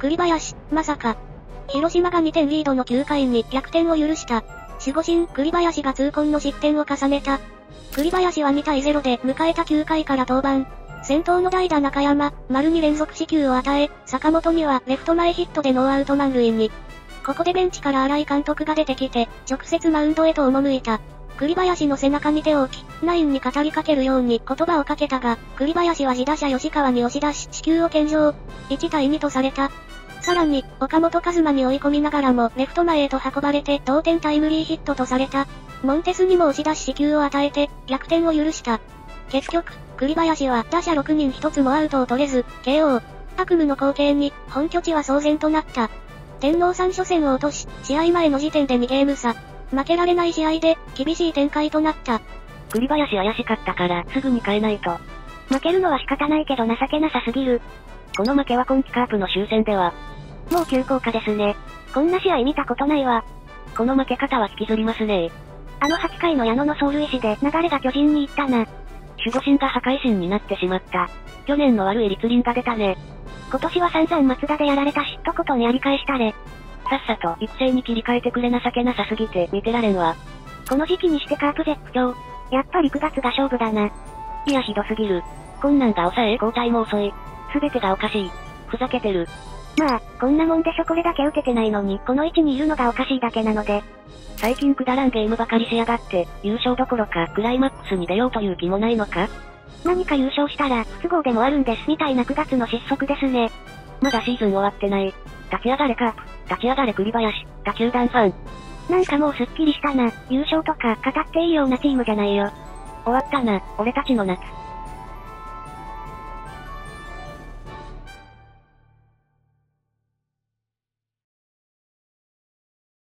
栗林、まさか。広島が2点リードの9回に逆転を許した。守護神栗林が痛恨の失点を重ねた。栗林は2対0で迎えた9回から登板。先頭の代打中山、丸に連続四球を与え、坂本にはレフト前ヒットでノーアウト満塁に。ここでベンチから新井監督が出てきて、直接マウンドへと赴いた。栗林の背中に手を置き、ナインに語りかけるように言葉をかけたが、栗林は自打者吉川に押し出し四球を献上。1対2とされた。さらに、岡本和真に追い込みながらもレフト前へと運ばれて同点タイムリーヒットとされた。モンテスにも押し出し四球を与えて、逆転を許した。結局、栗林は打者6人1つもアウトを取れず、KO。悪夢の光景に、本拠地は騒然となった。天皇山初戦を落とし、試合前の時点で2ゲーム差。負けられない試合で、厳しい展開となった。栗林怪しかったから、すぐに変えないと。負けるのは仕方ないけど情けなさすぎる。この負けは今季カープの終戦では。もう急降下ですね。こんな試合見たことないわ。この負け方は引きずりますね。あの8回の矢野の走塁死で流れが巨人に行ったな。守護神が破壊神になってしまった。去年の悪い律輪が出たね。今年は散々松田でやられたし、とことんやり返したれ。さっさと育成に切り替えてくれ、情けなさすぎて見てられんわ。この時期にしてカープ絶不調。やっぱり9月が勝負だな。いやひどすぎる。こんなんが抑え交代も遅い。すべてがおかしい。ふざけてる。まあ、こんなもんでしょ。これだけ打ててないのに、この位置にいるのがおかしいだけなので。最近くだらんゲームばかりしやがって、優勝どころかクライマックスに出ようという気もないのか？何か優勝したら不都合でもあるんですみたいな9月の失速ですね。まだシーズン終わってない。立ち上がれカープ、立ち上がれ栗林、他球団ファン。なんかもうすっきりしたな、優勝とか語っていいようなチームじゃないよ。終わったな、俺たちの夏。